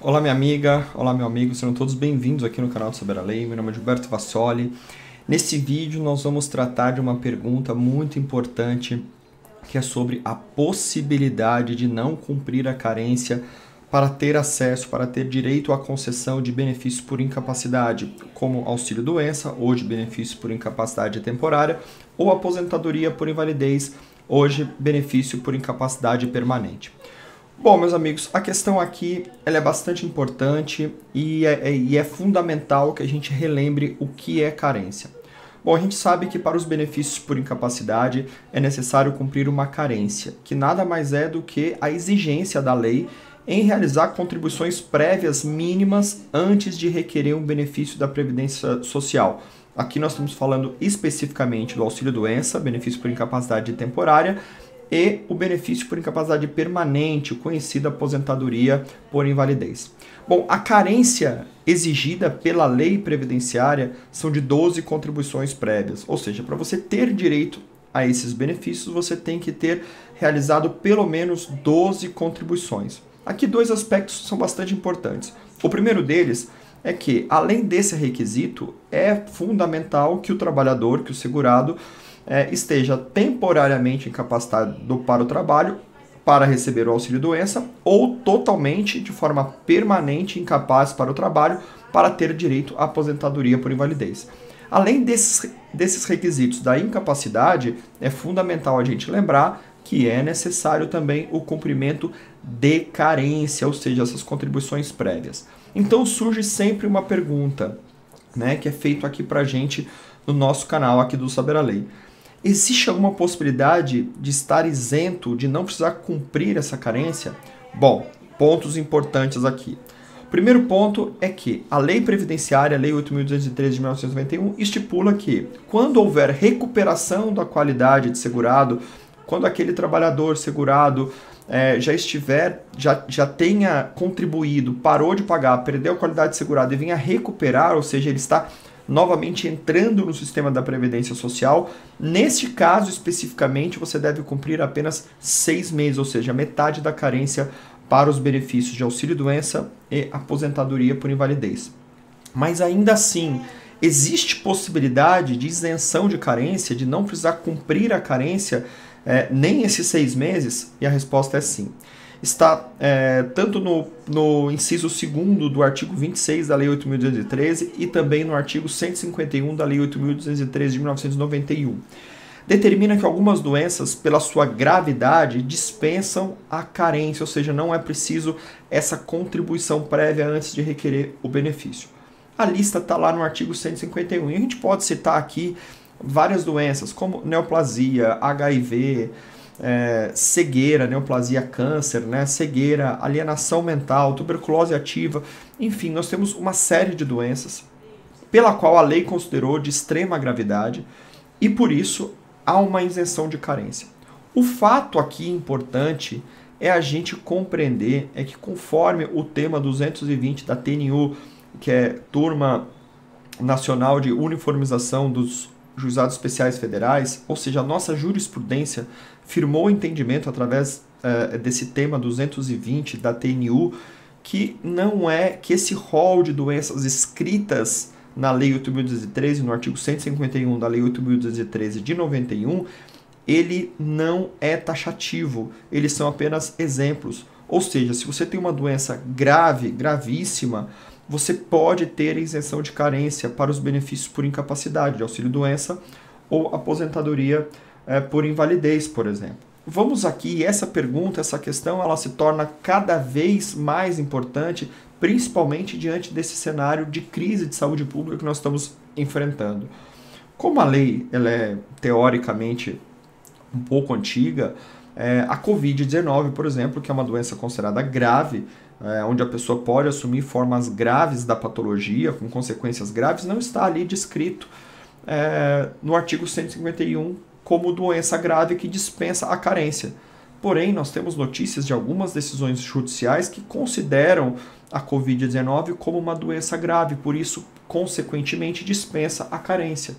Olá minha amiga, olá meu amigo, sejam todos bem-vindos aqui no canal do Saber a Lei, meu nome é Gilberto Vassoli. Nesse vídeo nós vamos tratar de uma pergunta muito importante que é sobre a possibilidade de não cumprir a carência para ter acesso, para ter direito à concessão de benefícios por incapacidade, como auxílio-doença, hoje benefício por incapacidade temporária, ou aposentadoria por invalidez, hoje benefício por incapacidade permanente. Bom, meus amigos, a questão aqui ela é bastante importante e é fundamental que a gente relembre o que é carência. Bom, a gente sabe que para os benefícios por incapacidade é necessário cumprir uma carência, que nada mais é do que a exigência da lei em realizar contribuições prévias mínimas antes de requerer um benefício da Previdência Social. Aqui nós estamos falando especificamente do auxílio-doença, benefício por incapacidade temporária, e o benefício por incapacidade permanente, conhecida aposentadoria por invalidez. Bom, a carência exigida pela lei previdenciária são de 12 contribuições prévias, ou seja, para você ter direito a esses benefícios, você tem que ter realizado pelo menos 12 contribuições. Aqui dois aspectos são bastante importantes. O primeiro deles é que, além desse requisito, é fundamental que o trabalhador, que o segurado, esteja temporariamente incapacitado para o trabalho para receber o auxílio-doença ou totalmente, de forma permanente, incapaz para o trabalho para ter direito à aposentadoria por invalidez. Além desses requisitos da incapacidade, é fundamental a gente lembrar que é necessário também o cumprimento de carência, ou seja, essas contribuições prévias. Então surge sempre uma pergunta, né, que é feito aqui para a gente no nosso canal aqui do Saber a Lei. Existe alguma possibilidade de estar isento, de não precisar cumprir essa carência? Bom, pontos importantes aqui. O primeiro ponto é que a lei previdenciária, a Lei 8.213 de 1991, estipula que quando houver recuperação da qualidade de segurado, quando aquele trabalhador segurado já tenha contribuído, parou de pagar, perdeu a qualidade de segurado e vinha recuperar, ou seja, ele está novamente entrando no sistema da Previdência Social, neste caso especificamente você deve cumprir apenas 6 meses, ou seja, metade da carência para os benefícios de auxílio-doença e aposentadoria por invalidez. Mas ainda assim, existe possibilidade de isenção de carência, de não precisar cumprir a carência nem esses 6 meses? E a resposta é sim. Está tanto no inciso 2º do artigo 26 da Lei 8.213 e também no artigo 151 da Lei 8.213 de 1991. Determina que algumas doenças, pela sua gravidade, dispensam a carência, ou seja, não é preciso essa contribuição prévia antes de requerer o benefício. A lista está lá no artigo 151 e a gente pode citar aqui várias doenças, como neoplasia, HIV, cegueira, neoplasia, câncer, né? Cegueira, alienação mental, tuberculose ativa, enfim, nós temos uma série de doenças pela qual a lei considerou de extrema gravidade e por isso há uma isenção de carência. O fato aqui importante é a gente compreender é que conforme o tema 220 da TNU, que é Turma Nacional de Uniformização dos Juizados Especiais Federais, ou seja, a nossa jurisprudência firmou o entendimento através desse tema 220 da TNU que não é que esse rol de doenças escritas na Lei 8.213, no artigo 151 da Lei 8.213 de 91, ele não é taxativo, eles são apenas exemplos. Ou seja, se você tem uma doença grave, gravíssima, você pode ter isenção de carência para os benefícios por incapacidade, de auxílio-doença ou aposentadoria por invalidez, por exemplo. Vamos aqui, essa pergunta, essa questão, ela se torna cada vez mais importante, principalmente diante desse cenário de crise de saúde pública que nós estamos enfrentando. Como a lei ela é teoricamente um pouco antiga, a COVID-19, por exemplo, que é uma doença considerada grave, onde a pessoa pode assumir formas graves da patologia, com consequências graves, não está ali descrito no artigo 151 como doença grave que dispensa a carência. Porém, nós temos notícias de algumas decisões judiciais que consideram a COVID-19 como uma doença grave, por isso, consequentemente, dispensa a carência.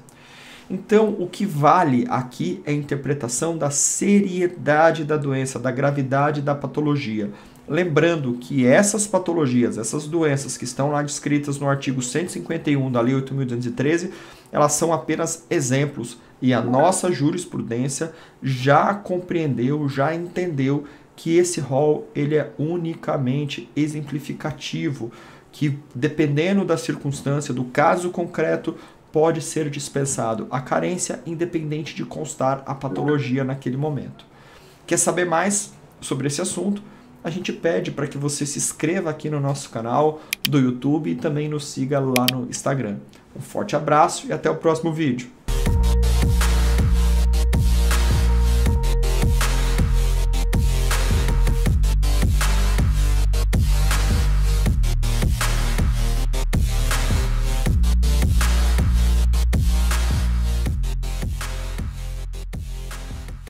Então, o que vale aqui é a interpretação da seriedade da doença, da gravidade da patologia. Lembrando que essas patologias, essas doenças que estão lá descritas no artigo 151 da Lei 8.213, elas são apenas exemplos e a nossa jurisprudência já compreendeu, já entendeu que esse rol ele é unicamente exemplificativo, que dependendo da circunstância, do caso concreto, pode ser dispensado a carência independente de constar a patologia naquele momento. Quer saber mais sobre esse assunto? A gente pede para que você se inscreva aqui no nosso canal do YouTube e também nos siga lá no Instagram. Um forte abraço e até o próximo vídeo.